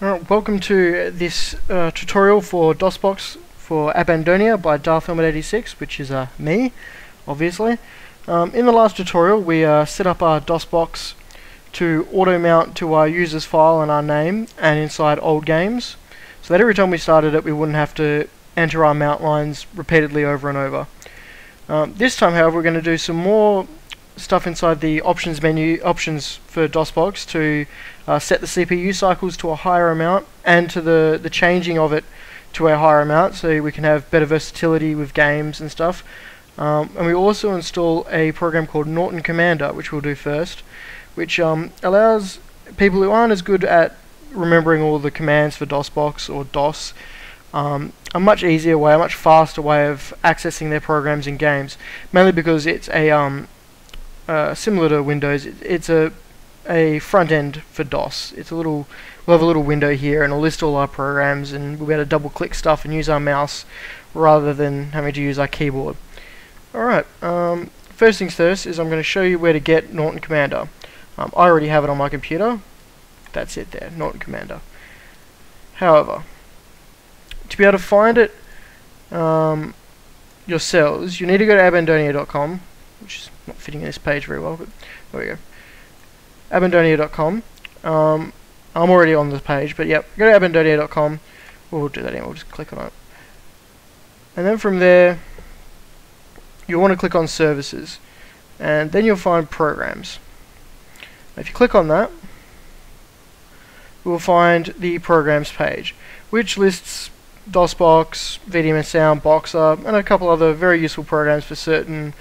Welcome to this tutorial for DOSBox for Abandonia by DarthHelmet86, which is me, obviously. In the last tutorial we set up our DOSBox to auto mount to our user's file and our name and inside old games, so that every time we started it we wouldn't have to enter our mount lines repeatedly over and over. This time however we're going to do some more stuff inside the options menu, options for DOSBox, to set the CPU cycles to a higher amount and to the changing of it to a higher amount, so we can have better versatility with games and stuff. And we also install a program called Norton Commander, which we'll do first, which allows people who aren't as good at remembering all the commands for DOSBox or DOS a much easier way, a much faster way of accessing their programs in games, mainly because it's a similar to Windows, it's a front end for DOS. We'll have a little window here, and it'll list all our programs, and we'll be able to double click stuff and use our mouse rather than having to use our keyboard. Alright, first things first is I'm going to show you where to get Norton Commander. I already have it on my computer. That's it there, Norton Commander. However, to be able to find it yourselves, you need to go to abandonia.com, which is not fitting in this page very well, but there we go. Abandonia.com. I'm already on the page, but yep, go to abandonia.com. We'll do that anyway, we'll just click on it. And then from there, you'll want to click on services, and then you'll find programs. If you click on that, we'll find the programs page, which lists DOSBox, VDM and Sound Boxer, and a couple other very useful programs for certain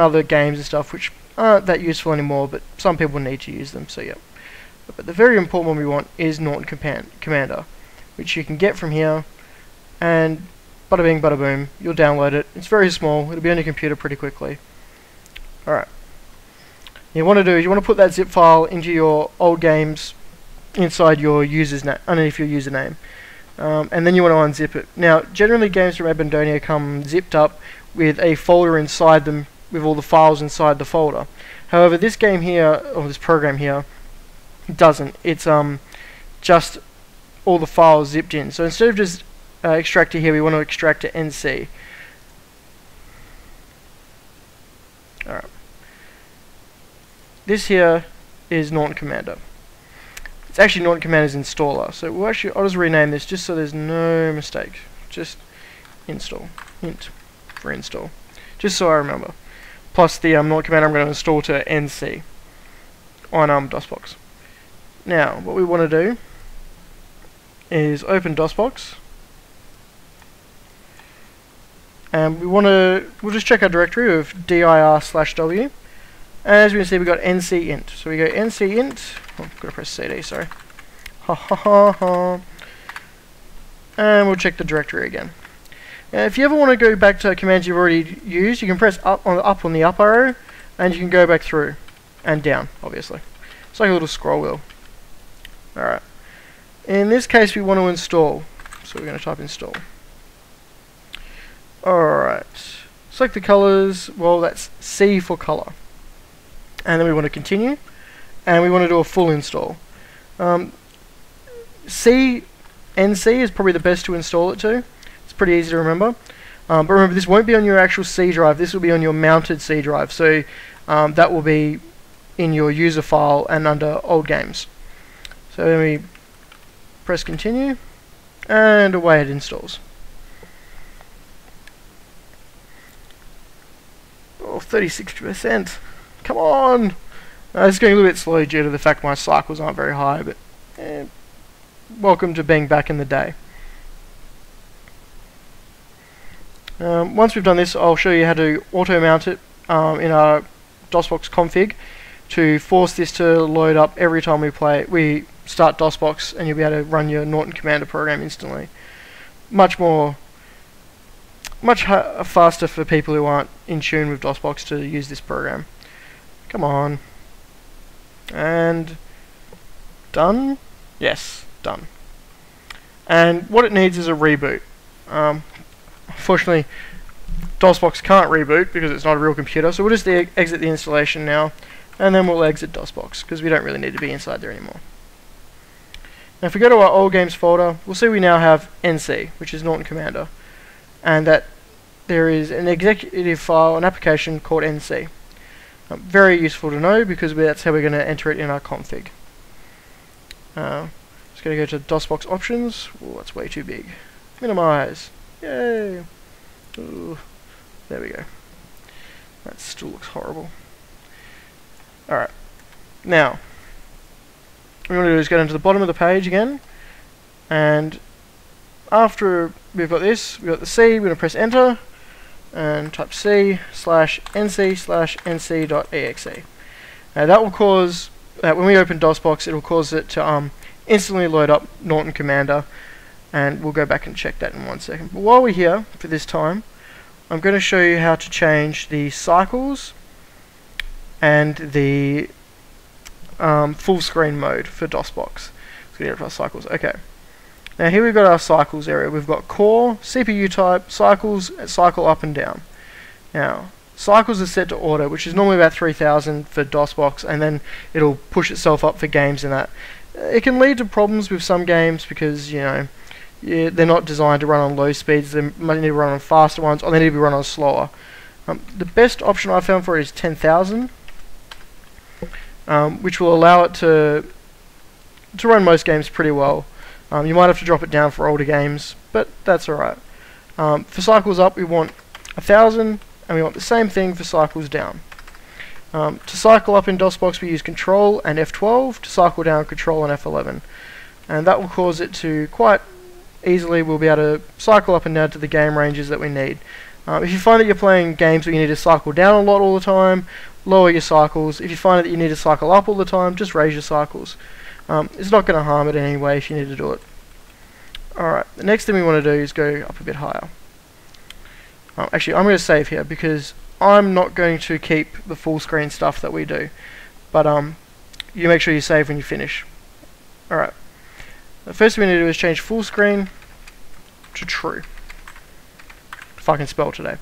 other games and stuff which aren't that useful anymore, but some people need to use them, so yeah. But the very important one we want is Norton Commander, which you can get from here, and bada bing bada boom, you'll download it. It's very small, it'll be on your computer pretty quickly. Alright. You want to do is you want to put that zip file into your old games inside your user's name, underneath your username. And then you want to unzip it. Now, generally games from Abandonia come zipped up with a folder inside them with all the files inside the folder. However, this game here, or this program here, doesn't. It's just all the files zipped in. So instead of just extractor here, we want to extract to NC. Alright. This here is Norton Commander. It's actually Norton Commander's installer. So we'll actually, I'll just rename this just so there's no mistake. Just install. Int. For install, just so I remember, plus the Norton Commander I'm going to install to NC on DOSBox. Now what we want to do is open DOSBox, and we'll just check our directory with dir/w, and as we can see we've got NC int, so we go NC int, oh, I've got to press CD, sorry, and we'll check the directory again. Now, if you ever want to go back to commands you've already used, you can press up on the up arrow, and you can go back through and down, obviously. It's like a little scroll wheel. Alright. In this case, we want to install. So we're going to type install. Alright. Select the colors. Well, that's C for color. And then we want to continue. And we want to do a full install. NC is probably the best to install it to. Pretty easy to remember, but remember this won't be on your actual C drive, this will be on your mounted C drive, so that will be in your user file and under old games. So then we press continue, and away it installs. Oh, 36%, come on! It's going a little bit slow due to the fact my cycles aren't very high, but welcome to being back in the day. Once we've done this, I'll show you how to auto-mount it in our DOSBox config to force this to load up every time we start DOSBox, and you'll be able to run your Norton Commander program instantly. Much faster for people who aren't in tune with DOSBox to use this program. Come on. And done? Yes, done. And what it needs is a reboot. Unfortunately, DOSBox can't reboot because it's not a real computer, so we'll just exit the installation now, and then we'll exit DOSBox because we don't really need to be inside there anymore. Now if we go to our old games folder, we'll see we now have NC, which is Norton Commander, and that there is an executive file, an application called NC. Very useful to know because that's how we're going to enter it in our config. Just going to go to DOSBox options. Oh, that's way too big. Minimize. Yay. Ooh, there we go. That still looks horrible. Alright. Now, what we want to do is go down to the bottom of the page again, and after we've got this, we've got the C, we're going to press enter, and type C/NC/NC.exe. Now that will cause, when we open DOSBox, it will cause it to instantly load up Norton Commander, and we'll go back and check that in 1 second. But while we're here, for this time, I'm going to show you how to change the cycles and the full screen mode for DOSBox. Let's get rid of our cycles. Okay. Now here we've got our cycles area. We've got core, CPU type, cycles, cycle up and down. Now cycles are set to auto, which is normally about 3000 for DOSBox, and then it'll push itself up for games and that. It can lead to problems with some games because, you know, they're not designed to run on low speeds. They might need to run on faster ones, or they need to be run on slower. The best option I found for it is 10,000, which will allow it to run most games pretty well. You might have to drop it down for older games, but that's alright. For cycles up, we want 1000, and we want the same thing for cycles down. To cycle up in DOSBox, we use Control and F12. To cycle down, Control and F11, and that will cause it to quite easily. We'll be able to cycle up and down to the game ranges that we need. If you find that you're playing games where you need to cycle down a lot all the time, lower your cycles. If you find that you need to cycle up all the time, just raise your cycles. It's not going to harm it anyway if you need to do it. Alright, the next thing we want to do is go up a bit higher. Actually, I'm going to save here because I'm not going to keep the full screen stuff that we do. But you make sure you save when you finish. Alright, the first thing we need to do is change full screen to true. If I can spell today.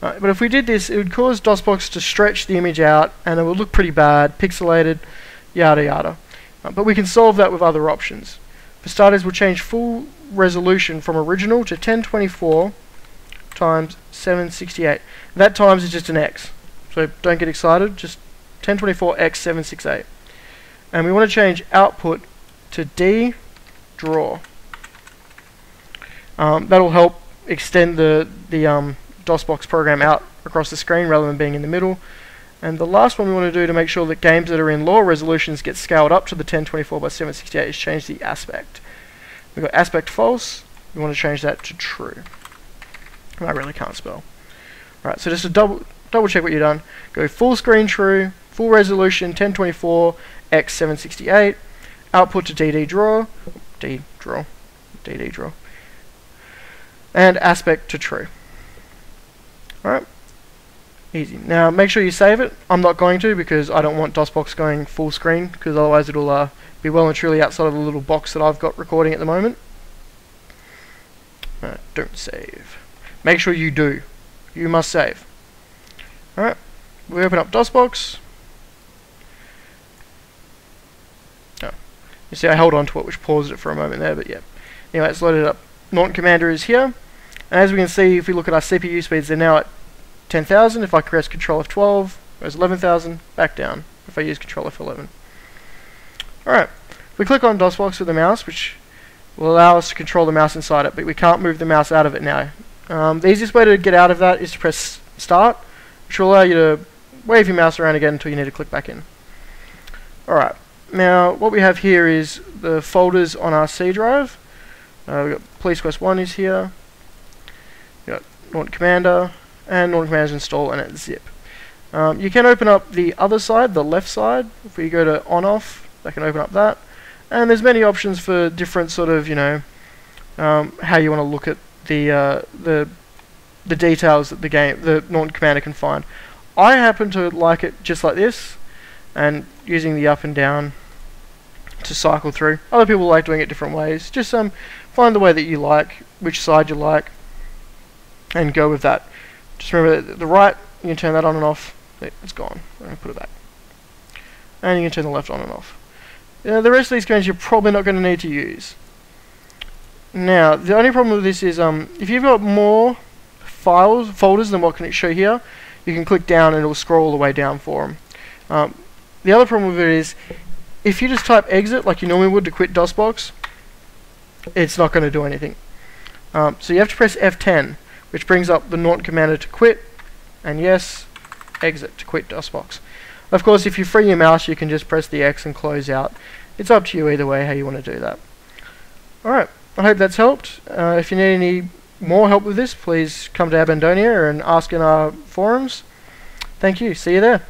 But if we did this, it would cause DOSBox to stretch the image out and it would look pretty bad, pixelated, yada yada. But we can solve that with other options. For starters, we'll change full resolution from original to 1024 × 768. That times is just an X, so don't get excited, just 1024 × 768. And we want to change output to D draw. That'll help extend the DOSBox program out across the screen rather than being in the middle. And the last one we want to do to make sure that games that are in lower resolutions get scaled up to the 1024 by 768 is change the aspect. We've got aspect false, we want to change that to true. I really can't spell. Alright, so just to double check what you've done, go full screen true, full resolution 1024 × 768, output to DD draw, and aspect to true. Alright. Easy. Now make sure you save it. I'm not going to because I don't want DOSBox going full screen, because otherwise it'll be well and truly outside of the little box that I've got recording at the moment. Don't save. Make sure you do. You must save. Alright, we open up DOSBox. Oh. You see I held on to it, which paused it for a moment there, but yeah. Anyway, it's loaded up. Norton Commander is here, and as we can see, if we look at our CPU speeds, they're now at 10,000. If I press Control F12, goes 11,000, back down if I use Control F11. Alright, we click on DOSBox with the mouse, which will allow us to control the mouse inside it, but we can't move the mouse out of it now. The easiest way to get out of that is to press Start, which will allow you to wave your mouse around again until you need to click back in. Alright, now what we have here is the folders on our C drive. We've got Police Quest 1 is here, we've got Norton Commander, and Norton Commander install, and it's zip. You can open up the other side, the left side. If we go to on/off, that can open up that. And there's many options for different sort of, you know, how you want to look at the details that the Norton Commander can find. I happen to like it just like this, and using the up and down to cycle through. Other people like doing it different ways. Just find the way that you like, which side you like, and go with that. Just remember that the right, you can turn that on and off. It's gone. I'm going to put it back. And you can turn the left on and off. The rest of these commands you're probably not going to need to use. Now, the only problem with this is if you've got more files, folders than what can it show here, you can click down and it'll scroll all the way down for them. The other problem with it is if you just type exit like you normally would to quit DOSBox, it's not going to do anything. So you have to press F10, which brings up the Norton Commander to quit, and yes, exit to quit DOSBox. Of course, if you free your mouse, you can just press the X and close out. It's up to you either way how you want to do that. Alright, I hope that's helped. If you need any more help with this, please come to Abandonia and ask in our forums. Thank you, see you there.